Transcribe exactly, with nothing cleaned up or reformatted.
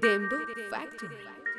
Dembo Factory.